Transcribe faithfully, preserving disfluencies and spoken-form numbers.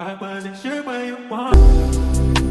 I wasn't sure what you want.